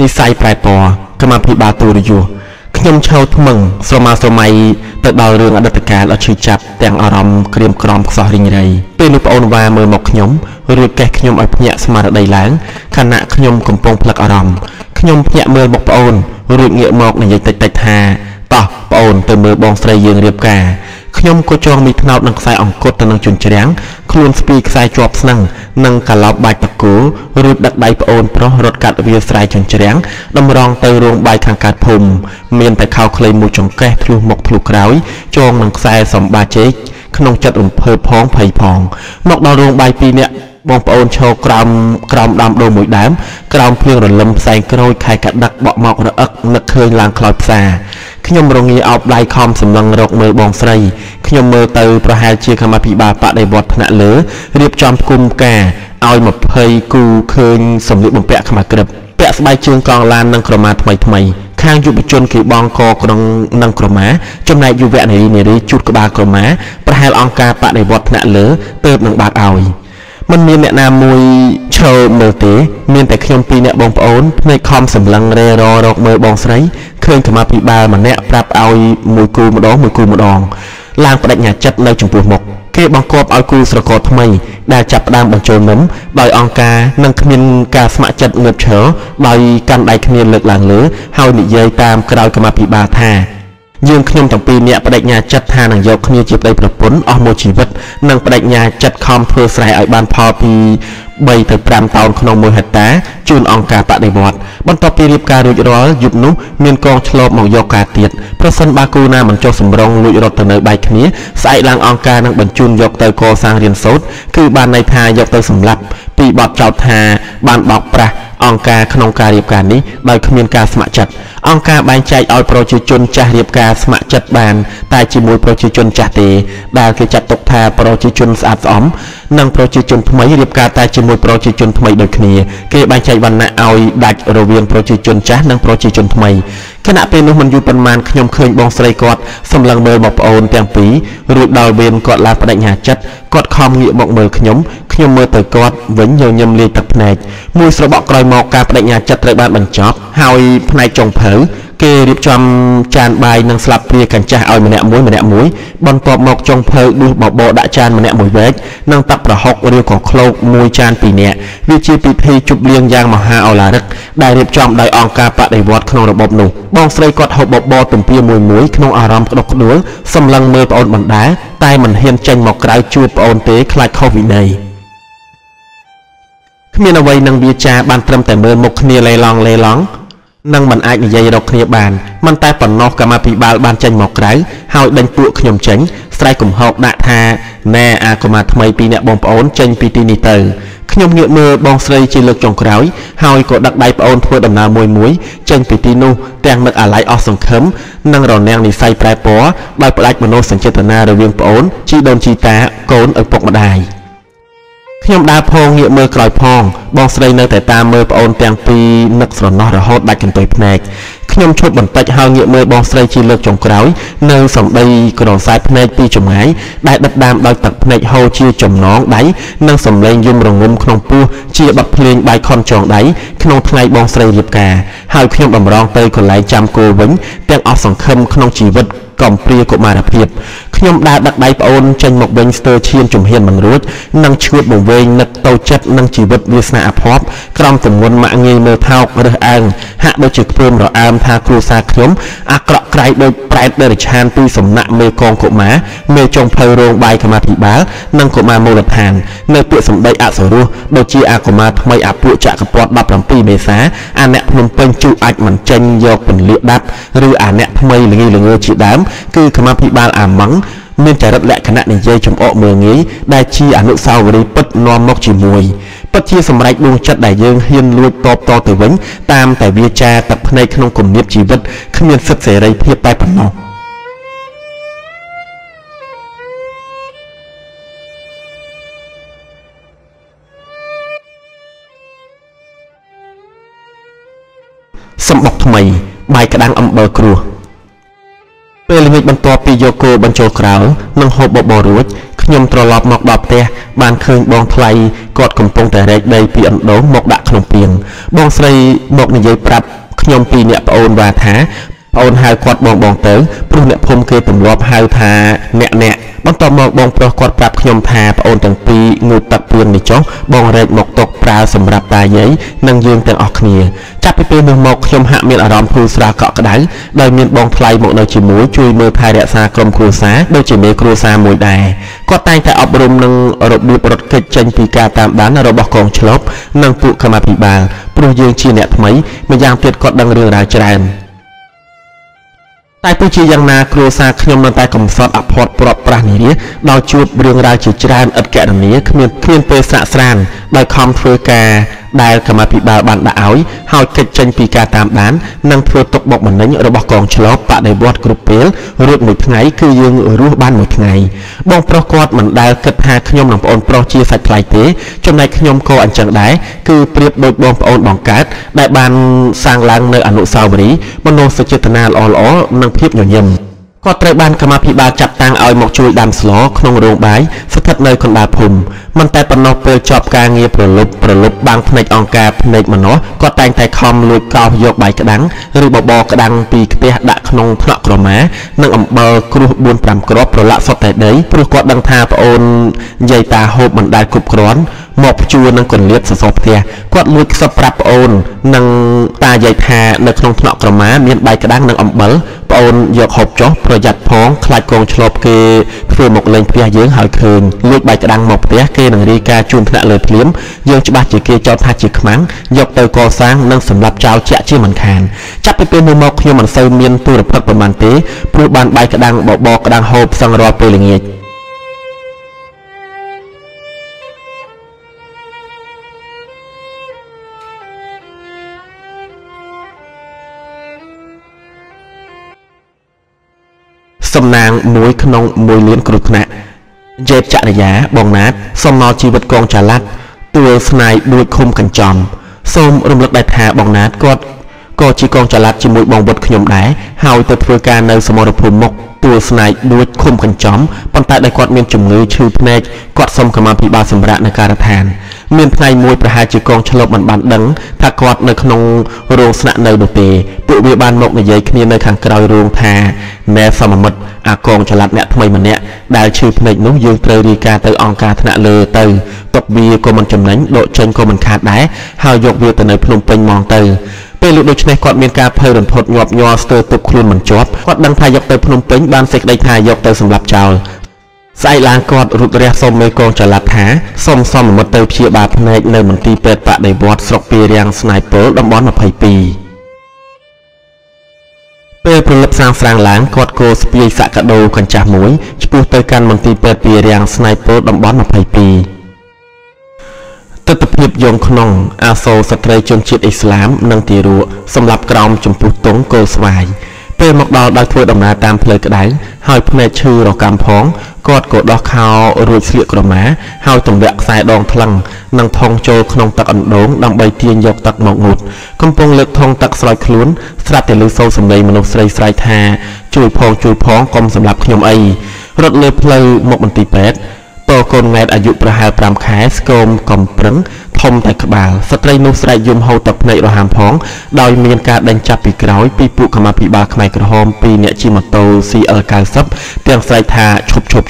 นิสัยปลายปอขมาพิบาตูริโยขยมเช่าทุ่มงสรมาสมัยเติบดาวเรืองอดัตการอชิจับแต่งอารมณ์เกรียมกรอมสอริงไรเป็นรูปอนุวาเมื่อหมกขยมหรือแกขยมอภิญญาสมาร์ดได้หลังขณะขยมกลมปองพลักอารมณ์ขยมพญาเมื่อหมกปอนหรือเงี่ยหมกในใจติดติดหาต่อปอนเติมเมื่อบองใส่ยืงเรียบกาขยมโคจรมีทนาวนังสายอ่องกดนังจุนเฉียงคลูนสปีกสายจวบนังนังกะลาบใบตะกูรูดดักใบปอนเพราะรถกัดวิวสายจุนเฉียงดำรองเตยรวงใบทางการพมเมียนแต่ข้าวเคลมูจงแก่พลูหมกพลูกร้อยจองนังสายสมบาเจกขนมจัดอุ่นเพลพ้องไผ่พองนกดาวรวงใบปีเนี่ยบองปอนโชกรามกรามดำโดมุยดำกรามเพียงหล่นลำแสงกระโดดไข่กัดดักเบาะหมอกระอักนักเคยลางคลอดแสขยมโรงงีเอาลายคอมสำลังรกมือบองไสขยมมือเตอประหารเชียขมาพิบาปะในบทพนะเหลือเรียบจอมกุมแก่เอาหมดเพยกูเคยสมฤทธิ์บนแปะขมากระดับแปะสบายเชิงกองลานนังกระมาทำไมข้างยุบจนคือบองกอกรองนังกระมาจำนายยุแวะในเนริจุดกบากระมาประหารองกาปะในบทพนะเหลือเติบหนังบาดเอามันมีแนะนำมวยเชอเมอเตมีแต่ขยมปีเนี่ยบองปอนในคอมสำลังเรรอรกเมือบองไสเคยขมาพิบาเหมือนเนี่ยปรับเอามวยกูมาดองมวยกูมาดองลางประดับหยาจัดในจุ่มปูหมกเก็บบางกอบเอากูสระกอทำไมได้จับดามบางโจมน้ำลอยองกานังขมิ้นกาสมัจัดเงือบเฉาลอยกันได้ขมิ้นเลือกหลังหรือเฮาหนีเยยตามกระดอยขมาพิบาแท้ยืมขยมต่างปีเนี่ยประดับยาจัดทานังยกขยมจีบได้ประปนอโมชีวิตนังประดับยาจัดคอมเพลสไรอัยบานพอปีใบเตยปรามตอนขนมมวยหัตตาจูนองกาปะในบอดบรรทบปีรีบการลุยร้อยหยุบนุเมียนกองฉลบหมอกยกาเตียดพระสันบากูนาเหมือนโจสมรองลุยรถเตยใบขนี้ใส่ลางองกานังบรรจุนยกเตยโกสางเรียนสดคือบานในทายกเตยสำลับปีบอดเจ้าทาบานบอกประองกาขนมกาเรียบการนี้ใบขมิ้นกาสมัจัดองกาใบใจเอาโปรเจจุนจะเรียบการสมัจัดบานตายจิมวยโปรเจจุนจะเตะดาวคือจัดตกทาโปรเจจุนสะอาดสอมนังโปรเจจุนทำไมเรียบการตายจิมวยโปรเจจุนทำไมโดยขณีเกย์ใบใจวันน่ะเอาดักโรเวียนโปรเจจุนจะนังโปรเจจุนทำไมขณะเป็นนุ่มมันอยู่ประมาณขยมเคยบองสไลกอดสำลังเมย์บอกโอนเตียงปีรูดดาวเวียนกอดลาประดับหยาจัดกอดคอมเงียบบอกเมย์ขยมเมย์เตยกอดเหวินเยียวยำเลียตักแผนกมวยสระบอกกลอยหมอกกาประดับหยาจัดเตยบ้านบรรจบเฮาแผนกจงเผยเกย์ริบจำจานใบนังสลับเรียกันจะเอาแมะมุ้ยแมะมุ้ยบอลปอบหมอกจงเพลดูบอบดะจานแมะมุ้ยเบกนังตับประหกเรียวของโคลกมุ้ยจานปีเนี่ยวิจิปิธีจุบเลียงยางมหาเอาลาดักได้ริบจำได้องกาปะได้วัดขนมระบบหนุ่มบองใส่กอดหอบบอบตุ่มเปียมุ้ยมุ้ยขนมอารามกระดกหนุ่มสำลังเมื่อปอนบันดาตายมันเฮียนจังหมอกไกรจูปอนเตะคลายเข้าวินัยขมีนวัยนังบีจาบานเติมแต่เมื่อหมกเนียเลยลองนั่งมันไอ้ในใจเราเคลียบานมันตายปนนอกกับมาปีบาลบานใจหมอกไร้เฮาดันปลุกขยมเฉิงใส่กลุ่มหอกด่าทาแน่อาก็มาทำไมปีเนี่ยบองปอนเฉิงปีตีนิเตอร์ขยมเงือกมือบองใส่จีเลือกจงกร้อยเฮาอีกดักใบปอนทั่วดำนามวยมุ้ยเฉิงปีตีนูแตงเมื่ออะไรออกสังเข็มนั่งรอแนงในใส่ปลายป๋อใบปลายมโนสัญเจตนาเรื่องปอนจีโดนจีตาโกนเอาปกมาได้ขยมดาพองเงี่ยมือกลอยพองบองสไลเนอร์แต่ตาเมื่อปอนเตียงปีนักสนนอระหดได้กันตัวแผนกขยมชดบันเตยเฮาเงี่ยมือบองสไลจีเลือกจงกร้อยเนอสองใบกระดองสายแผนกปีจมหายได้ดับดามได้ตักแผนกเฮาจีจมน้องได้เนอสำเร็งยุ่มรงงมขนมปูจีบับเพลงใบคอนจองได้ขนมไทยบองสไลเรียบกาเฮาขยมบ่มรองเตยคนไหลจามโกวิ้งเตียงออกสองคำขนมจีวัดกล่อมเปรี้ยกมาระเพียบขยมดาดักใบปอนจังหมกเวงสเตอร์เชียนจุ่มเฮียนมันรู้นังชุดบ่งเวงนักเตาจัดนังจีบดวิสนาอภพกรอมสมวนมะเงยเมื่อเท้าเรืออังหะโดยจึกเพิ่มรออามทาครูซาขยมอักระไกรโดยแปรเดริชานปีสมณะเมกองกมาเมจงเพลโรงใบขมาถิบาลนังกมาโมลทานเนเปียสมใบอัศรุโดยจีอากมาทำไมอาปุจักกระปอดบับลำปีเมษาอันเนปนมเป็นจูอัดมันจังยกผลเลือดดับหรืออันเนปทำไมหรือไงหรือเงยจีดามคือขมาพิบาลอามังเมื่อจะรับแลกขณะในใจชมอเมืองนี้ได้ชีอนุสาวรีย์ปัดนอมมกจีมวยปัจเจสมัยดวงจัดได้ยังเฮียนลุยตอบต่อตัววิ่งตามแต่เบียจ่าตับในขนมกลุ่มเนียบชีวิตขมิ้นสัตเสรีเพียบไปปนนอสมบอกทำไมใบกระดังอัมเบอร์ครัวเปลือยบรรทอปีโยโกบรรโจกราวนางหอบบอรุษข ยมตรลบหมอกดอกเตะบานเคยบองไพลกอดกลมปงแต่เด็กใดเปี่ยมโดนหมอกดักขนมเปียงบองใส่หมอกในใยปรับขยมปีเนี่ยปะโอนวาถาปะโอนหายกอดบองบองเต๋อปลุกเนี่ยพรมเคยตุ่มลบหายทาแนะแนะบางต่อหมอกบองประกอดปรับขยมทาปะโอนต่างปีงูตักเปียงในจ้องบองแรงหมอกตกปลาสำหรับตาใหญ่นั่งยืนแต่ออกเหนียจับไปเป็นหมอกขยมหะเมียนอารมณ์ภูสระเกาะกระดังโดยเมียนบองไพลหมอกในจีมูจุยเมือไพเดซากรมครูสาโดยจีเมครูสาหมู่ใดก็ตั้งแต่อบรมนังรบดูปรดเกิดเจนปีกาตามด้านระบบกองฉลบนังปุขมาปีบาลปลุกยืนชีเนตไหมมันยังเกิดกอดดังเรื่องราวจรันแต่ปุจิยังนาครูสาขยมนันตายกำสอดอภรปรดปราณีนี้เราจูดเรื่องราวจิจรันอัดแก่ดังนี้ขมิ้นเคลื่อนไปสะสานโดยคอมเฟอร์กาได้ขมาพิบาลบันดาอ้อยหายเกิดเจนปีกาตามด้านนังเพื่อตกบอกเหมือนนั้นระบบกองฉลบปะในบอดกรุเปลรูดหมดไงคือยืงรูบ้านหมดไงบองประกอบเหมือนได้เกิดหาขยมหลังปอนโปรจีสัตย์ไหลเตะจนในขยมโคอันจังได้คือเปรียบโดยบองปอนบองกัดได้บานสร้างลังในอนุสาวรีย์มโนสจิตนาลอลอนังเพียบหย่อนเยี่ยมก็เตะบานขมาพิบาลจับตังเอาหมอกช่วยดำสล้อขนมโรงใบสถัดในคนบาพุ่มมันแต่ปนอเปิดจอบกาเงียประลบบางผนึกองกาผนึกมันเนาะก็แต่งแต่คอมลุยกาวยกใบกระดังหรือบอกระดังปีกเตะดักขนมพระกระหม่อมนั่งอ่ำเบอร์ครูบุญปรำกรอบประละสดแต่เดย์ประกอบดังทาปะโอนใยตาโฮมันได้กรุบกร้อนหมอกช่วยนั่งกลนเลียบสอบเทียก็ลุยสปรับปะโอนนั่งตาใยทาในขนมพระกระหม่อมเมียนใบกระดังนั่งอ่ำเบอร์ปะโอนยกหอบจ๊อบประหยัดพ้องคลายกองฉลบเกยเพื่อหมกเล่นเพียเยื้องหายคืนลุยใบกระดังหมอกเตะเกยหนังรีกาจูนพระเลยเพียมเยื้องจะบาดจีเกยจอดพาจีขมังยกเตยกอสร้างนั่งสำหรับเจ้าเจ้าชื่อมันแขนจับไปเป็นมือหมอกโยมันเซอร์เมียนตัวระเบิดประมาณเตะผู้บานใบกระดังบอกระดังหอบสังรอเปลืองเงียสำนางมวยขนมมวยเลี้ยงกรุกนะเย็บจักรยาบองนัดสมนอชีวิตกองจารัดตัวสไนบุยคมกันจอมส้มรุมเล็กได้แทบองนัดก็ชีกองจารัดชีมวยบองบดขยมได้เฮาตัวเพื่อการในสมรภูมิมกตัวสไนบุยคมกันจอมปันตาได้กอดเมียนจุ่มเงยชื่อพเนจกอดสมขมาพิบาลสมระในการแทนเมียนพลายมวยประหารจีกองฉลบมันบันดังถ้ากอดในขนมโรงสนะในดเปปุเบียบานมกในใยขณีในขังกระไรโรงแทแม่สมมติอากองฉลัดเนี่ยทำไมมันเนี่ยได้ชื่อเพลงนุ่งยืนเตยดีกาเตยองกาธนาเลเตยตบบีก็มันจำนั้นโดดเชิงก็มันขาดได้หายกเวียแต่ในพนมเป็นมองเตยเปรุดโดยชนัยกอดเมียนกาเพลินพดหยอบยอสเตยตุบคลุนมันจอบกอดดังพายกเตยพนมเป็นบานเสกได้ทายกเตยสำหรับเจ้าใส่ลางกอดรุดเรียกสมเมกองจะลัดหาสมมดเตยเพียบาพนัยในมันตีเป็ดปะในบอดสกปีเรียงสไนเปอร์ดับบอลมาภัยปีเปิดผลับสร้างสร้างหลังกอดโกสปีสะกระโดกันจากมวยจูบเตยกันมันตีเปิดปีเรียงสไนเปอร์ดับบอลมาภัยปีตะตะเพียบยงขนมอาโซสตรีจนจิตอิสลามนังตีรัวสำหรับกรอมจมปูตงโกสวายเปิดหมอกดาวได้ถ้วยดำนาตามเพลกระดังหอยพเนชื่อเรากำพ้องกอดกดดอกขาวรูดเสียกระหม่าหอยตงแบกสายดองพลังนังทองโจขนมตักอันโด่งดำใบเทียนยกตักหมอกหนุดกำปองเลือกทองตักสลายคลุ้นสลับแต่ลือโซ่สำเร็จมนุษย์ใส่สายแทะจุยพองกลมสำหรับขยมไอรถเลือเพลย์หมกมันตีเป็ดโตโกนแงดอายุประหารปรามแขสโกมกำปรึงทมแต่กบาลสตรีนุสไรยมเฮาตับในระหามพ้องโดยมีการดันจับปีกร้อยปีปุขมาปีบาขมายกระหอมปีเนจิมโตซีเอลกาซับเตียงไซทาชบ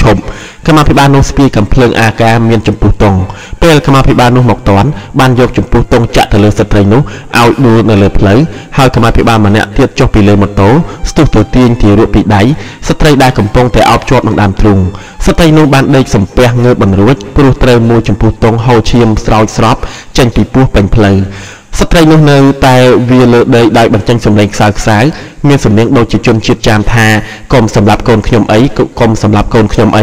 ขมาพิบาลนุสปีกับเพลิงอาการเมียนจมปูตงเปิลขมาพิบาลนุหมกตอนบ้านยกจมปูตงจะทะเลสตรีนุเอาดูในเลือเพลย์หายขมาพิบาลมันเนี่ยเทียบจบปีเลยหมดโตสตูตัวเตียงที่รูปปีได้สตรีได้กำปองแต่เอาจอบดังดามตรุงสตรีนุบ้านได้สมเปียงเงือบบันรุษปลุกเตยมูจมปูตงเฮาเชียมสลายสลับเจนปีปูเป็นเพลย์สตรีนุเนยแต่เวียเลได้ได้บรรจังสมเด็จสาวสายเมียนสมเด็จโดยจิตจมจิตจามทากรมสำหรับโกนขยมไอกรมสำหรับโกนขยมไอ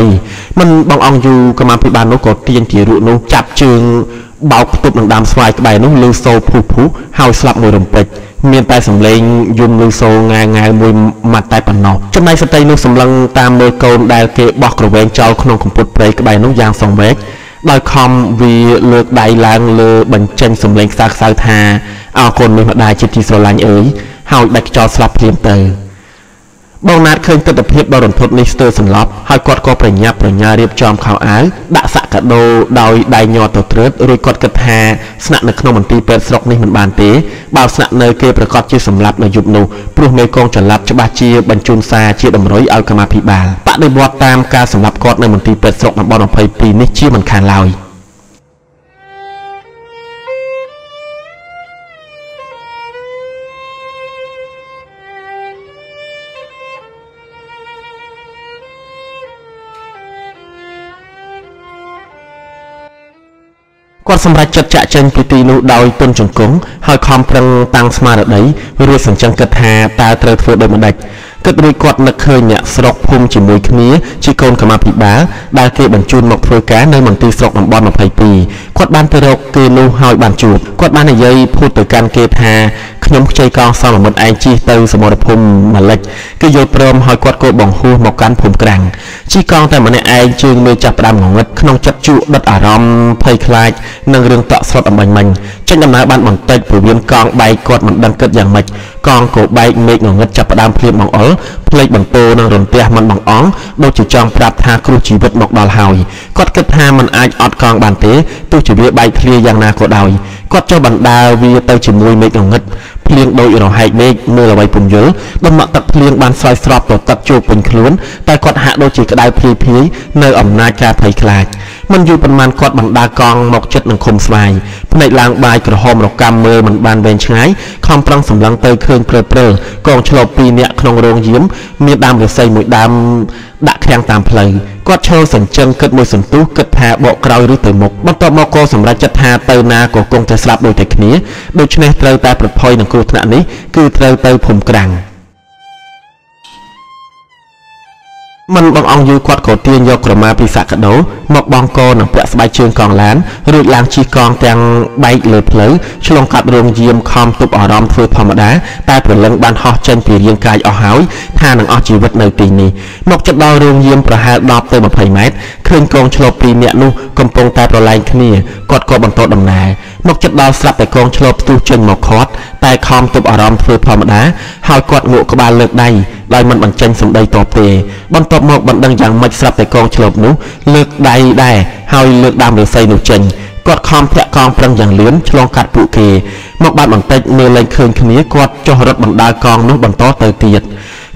มันบางองอยู่กำลังพิบาลนุกอดเตียนที่รุ่นุจับจึงเบาตุบหนังดำสวายกระบายนุลูโซผู้เฮาสลับมือดมเป็ดเมียนไตสำเร็จยุมลูโซงายมวยมัดไตปนนอกจำในสตรีนุสำลังตามมือโกนได้เกะบอกกระเวงเจ้าขนมของปุตเปรย์กระบายนุยางสองเมตรโดยคอมวีเลือกได้ล้างเลือบรรจังสมเร็จสากสาวทาเอาคนไม่มาได้จิตที่โซลันเอ๋ยเฮาได้จอสลับเพียงเตอร์ บางนัดเคยเกิดตะเพียบบารอนทดในสเตอร์สันลับหากกอดก็เปรียบเปรียบเรียบจอมข่าวอ้างด่าสะกระโดดดาวได้ยอดต่อเทิดรุยกอดกระแทกสนับนักขนมตีเปิดสล็อกในมันบานเต๋บ่าวสนับเนยเกยประกอบชื่อสันลับในยุบนูปลุกเมฆกองจันลับฉบับเชียบรรจุนซาเชียดมร้อยเอากมาพิบาลปะในบอดตามการสันลับกอดในมันตีเปิดสล็อกมาบอลอภัยปีนิชี่มันคานลอยกอดสำหรับจัดจ่าเจนปิตินุดาวต้นจงกงหอยคอมพลังตังสมาร์ดได้เรือสัญจรกระแทกตาเตลิดเฟื่อเดินมาได้กระดุยกอดนักเคยเนี่ยสล็อกภูมิจิมวยคืนนี้ชิโกนขมาผีบ้าได้เก็บบรรจุหมกเฟื่อแก่ในมันตีสล็อกหนังบอลมาไพ่ปีกอดบานเตลิดเกลูหอยบานจูดกอดบานในยัยพูดต่อการเก็บแพรขยมใจกองสำหรับมันไอจีเตลสมรภูมิมาเล็กก็โยนเปรมหอยกอดโกบ่งหูหมกการภูมิกลางชิโกนแต่มันในไอจึงเลยจับดำของเง็ดขนมจับจุดัดอารมณ์ไพ่คลายนังเรื่องต่อสดอันบังมันจนดำน้ำบ้านมันเตยผู้เวียนกองใบกอดมันดังเกิดอย่างมัดกองโกใบเมฆงงจับประดามเพลียมองอ๋อเพลย์บังโตนังรนเตียมันบังอ๋องโดยจิจองปราบทาครูจีบดหมอกดาวหอยกอดเกิดทามันอายอดกองบานเตะตู้จีเวียใบเพลียอย่างนาโกดาวกอดเจ้าบังดาวเวียเตยจีมวยเมฆงงเพลียงโดยเราหายเมฆเมื่อเราใบปุ่มเยอะดมตัดเพลียงบานซอยสลับต่อตัดจูบเป็นคล้วนแต่กอดหาโดยจิกระไดเพลียเพลียเนออ่ำนาจาไพคลายมันอยู่ประมาณกอดบังดากองหมอกจัดนังคมสบายในลางบายกระหอมเรากำมือมันบานเวนใช้คำปรังสำลังเตยเครื่องเปรเปรกองฉลบปีเนี่ยขนมโรงยิ้มเมียดำหรือใส่หมวยดำดักแทงตามเพลงกอดเชลสันเจิงเกิดมวยสันตู้เกิดแพรเบาเกลาหรือเตยหมกบรรทมโกสำหรับจัดแพรเตยนาโกกงจะสลับโดยแต่ขี้โดยชนะเตยตาปลดพลอยหนังครูขณะนี้คือเตยผมกลางมันบางองยูกอดโกเตียนยกระมาปีศาจกระโดดหมกบองโกหนังเปลือกสบายเชิงกองล้านหรือลางชีกองแตงใบเหลือเพลฉลองกับโรงเยี่ยมคอมตุบอรอมเฟื่อพมดาตาเปลือกบานหอเจนปีเรียงกายอหายท่าหนังอชีวิตในตีนี้หมกจับดาวโรงเยี่ยมประหารดอบเติมมาไพเมตเคลื่อนกองฉลบปีเนี่ยลูกกำปองตาประไลขณีกอดโกบนโต๊ะดำนายหมกจับดาวสลับแต่กองฉลบตู้เจนหมกคอดแต่คอมตุบอรอมเฟื่อพมดาหายกอดหมวกบานเลิกได้ลายมันบังเจนสมได้ตอบเตะบนโต๊ะหมกบังดังอย่างไม่สลับแต่กองฉลบนู้เลิกได้ได้เฮาเลือกดำหรือใส่หนูเจนกอดคอมแพะกองพลังอย่างเลื้อนฉลองกัดปุเกหมกบานบังเตยเมื่อไรคืนคืนนี้กอดจอรถบังดากองนู้บังโต๊ะเตยเตียด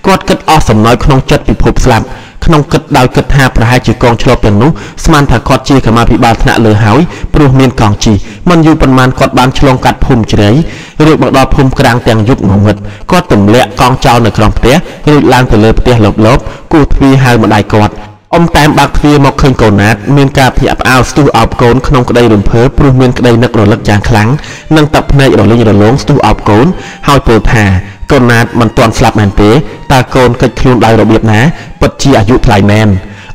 กอดกัดอ้อสมน้อยขนมจัดปิดผุบสลับขนมกัดดาวกัดหาประหารจีกองฉลบอย่างนู้สมานถักกอดจีขมาพิบาลธนาเลือหายปลุกเมียนกองจีมันอยู่ประมาณกอดบานฉลองกัดภูมิเฉยหรือบังดาภูมิกลางแตงยุบหงุดก็ตุ่มเละกองเจ้าในกรองเตี้ยหรือลานไปเลยเตี้ยหลบๆกูทวีหายบังได้กอดอมแต้มบักเทียมอกเคยโกนัดเมียนกาผีอับอ้าวสตูอับโกนขนมกระไดหลุมเพิร์ปรุเมียนกระไดนักหล่นลักจางครั้งนั่งตับในหล่นเลยหล่นลงสตูอับโกนหายเปิดแผ่โกนัดมันตอนสลับแมนเตะตาโกนกระคลุนลายระเบียบนะปัจจีอายุพลายแมน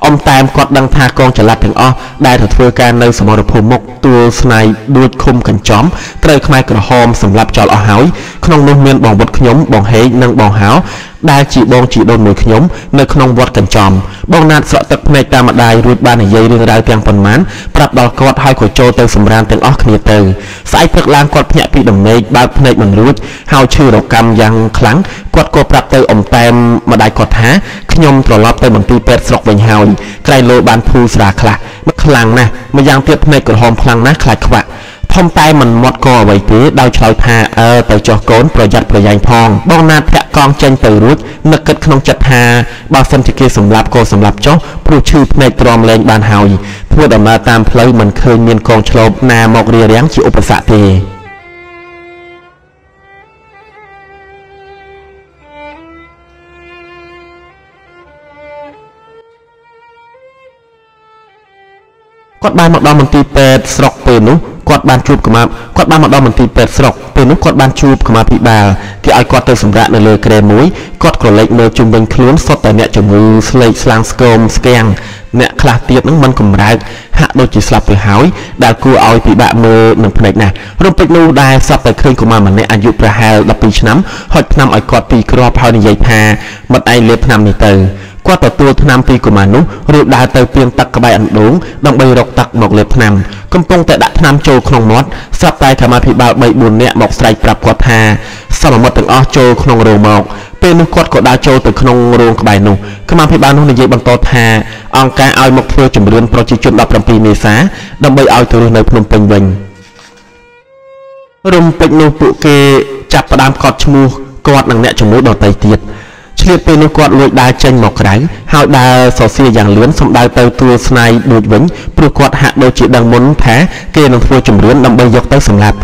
อมแต้มกอดดังทากองจะลัดถึงอ้อได้ถัดเฟือการในสมรภูมิมกตัวสไนดูดคมกันจอมเตยขมายกระหอมสำหรับจอลอหายขนมนมเมียนบ่องบดขยมบ่องเฮนังบ่องหาวได้จีบองจีโดนมือขยมในขนมวัดกันจอมบองนาดสะตะในตามได้รูดบ้านในเยื่อเรื่องราวเตียงปนมันปรับดอกกอดหายขวดโจเตยสำราญเตียงอ้อขมิ้นเตยสายเปลือกลางกอดเพะปีดำในบาดเพะมันรูดเฮาชื่อดอกกำยังคลังกอดโกปรับเตยอมแต้มมาได้กอดหาขยมตรวจรอบเตยมันตีเป็ดสกเวงเฮาไกลโลบานภูสระคละมันคลังนะมันยังเตียบในกอดหอมพลังนะคลายขวะทอมตายมันมดก่อไว้เพื่อดาวชายพาแต่จอกโกนประหยัดประหยัดพองบ้องนาดแพะกองเจนเตอรุดนักเกิดขนมจัดหาบาสันติเกสำหรับโกสำหรับเจ้าผู้ชื่อในตรอมแรงบานเฮาเพื่อดำมาตามเพลย์มันเคยเมียนกองฉลบนามอกเรียเลี้ยงจิอุปสะเตกอดบานหมอกดอมมันตีเป็ดสลอกเปิดนุกอดบานจูบขมากอดบานหมอกดอมมันตีเป็ดสลอกเปิดนุกอดบานจูบขมาพิบาลที่ไอกอดเตยสมระในเลยเกรมุ้ยกอดกระเล็กเนยจุ่มเบงคล้วนสดแต่เนี่ยจมูกสไลสลางสกอมสแกงเนี่ยคลาเตียบนั่งมันกลมร้ายหะโดยจิสลับไปหายดาวกูเอาปีบะมือหนึ่งเพลงนะรวมไปดูได้สับแต่เคยขมาเหมือนในอายุประหารดับปีฉน้ำหดนำไอกอดปีกรอบเฮาในใยแพรมัดไอเล็บนำในเตย qua tờ tua tham phi của màn núng rượu đá tàu tiền tặc các bài ăn uống đồng bày độc tặc một lệp nam công pong tại đã tham châu không mót sắp tay tham phi bảo bảy buồn nhẹ mọc sậy bạc quạt hà sau một tầng ao châu không rồ mọcเป็นกอดกอดดาวโจตึกขนมโรงกระบายนุ่งขมาพิบาลนุ่งในเย็บบางตอแทองการเอาหมกเพื่อจุ่มเรือนโปรเจกต์จุดดับลำปีเมษาดำไปเอาตัวในพนมเปงเวงรวมเป็นนุ่งปุเกจับประดามกอดชมูกอดหนังแหนจมูกดอกไตเตียดเฉลี่ยเป็นนุ่งกอดลอยดาเจนหมอกไรหาวดาสอเสียอย่างเลื้อนสมดาวเตาตัวสไนดูดเวงปลุกกอดหักโดยจิตดังม้นแท้เกนเพื่อจุ่มเรือนดำไปยกเตาสำหรับ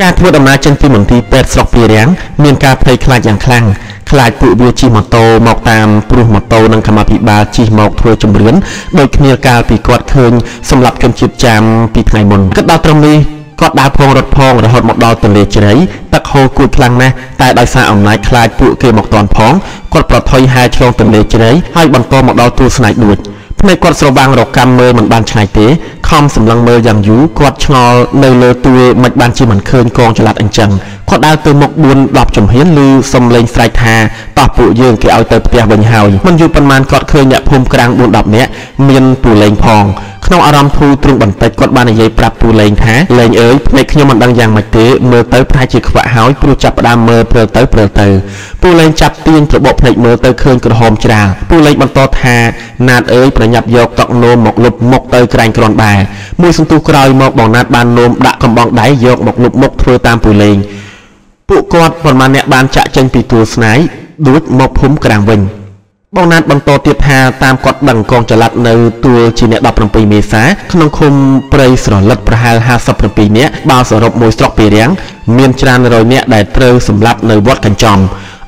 การพูดอำนาจเช่นที่เหมือนที่เปิดสอกปีเรียงเมียนการเพลย์คลาดอย่างคลั่งคลาดปุบิวจีหมอโตหมอกตามปลุกหมอโตนังคมาพิบาจีหมอกทัวจมเรือนโดยเมียการปีกอดเคิงสำหรับจนจิบจามปีไงมนก็ดาวตรงนี้ก็ดาวพองรถพองรถหดหมอกดาวตนเลเฉยตะโคกูพลังนะแต่ดาวซาอำนาจคลาดปุเกหมอกตอนพองกดปลอดทอยหายชลองตนเลเฉยให้บรรโตหมอกดาวตัวสไนดูดในกอดสว่างรอกรรมเมย์เหมือนบานชายเต๋คอมสำลังเมย์อย่างยูกอดชงอในเลอตัวมัดบานจีเหมือนเคินกองจลัดอันจังกอดดาวตัวหมกบุญดอกจมเฮียนลือสมเลงไซทาตอบปูยืงเกี่ยวเตอร์เปียบนเฮามันอยู่ประมาณกอดเคินเนี่ยภูมิกลางบุญดอกเนี้ยเมียนปูเลงพองขนมอารมณ์ทูตรึงบันเตกอดบานใหญ่ปรับปูเลงแท้เลงเอ๋ยในขยมมันดังอย่างมัดเต๋เมย์เตอร์พายจีขวะเฮาปูจับดามเมย์เปลือเตอร์ปูเลงจับตีนกระบอกในเมย์เตอร์เคินกระหมจราปูเลงบรรทอทานาดเอ๋ยหยับยกตอกโนมหมกลุบหมกเตยกลางกรอนบายมือสันตุกรอยหมกบองนาดบานโนมดะกำบองได้ยกหมกลุบหมกเทือตามปูเลงปุกอดบนมาเนบานจะเจนปีตัวสไนดูดหมกพุ่มกลางเวงบองนาดบางโตเตียพาตามกอดดังกองจลัดในตัวจีเนดับลำปีเมษาขนมคมเปรย์สอนลัดประหารหาสับลำปีเนี้ยบ่าวสรบมวยสตรอกปีเลี้ยงเมียนจานรอยเนี้ยได้เปรย์สำลับในวัดกันจอม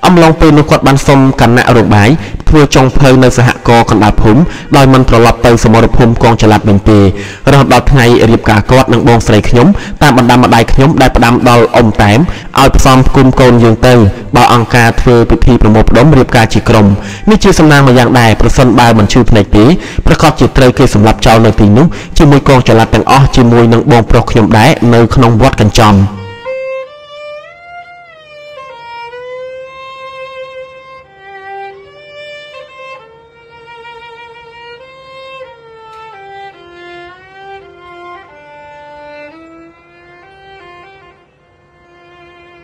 อำลองเป็นนกดบันสมกันนาโรบายทัวจงเพลินในสหกรณ์กันดาพุ่มลอยมันตรลับเตยสมรภูมิกองจลัดเบนเปย์ระดับไทยเรียบกากอดนังบองใส่ขยมตามบรรดามาได้ขยมได้ประดามดาวอมแต้มเอาซ้อมกุมโกนยืนเตยบ่าวอังกาทัวพิธีประมบล้มเรียบกาจิกรมนี่ชื่อสำนางมาอย่างใดประสนบายมันชื่อในปีประกอบจิตเตยเคยสำหรับเจ้าในตีนุ้งจิมวยกองจลัดแต่งอ้อจิมวยนังบองปลอกขยมได้ในขนมวัดกันจอม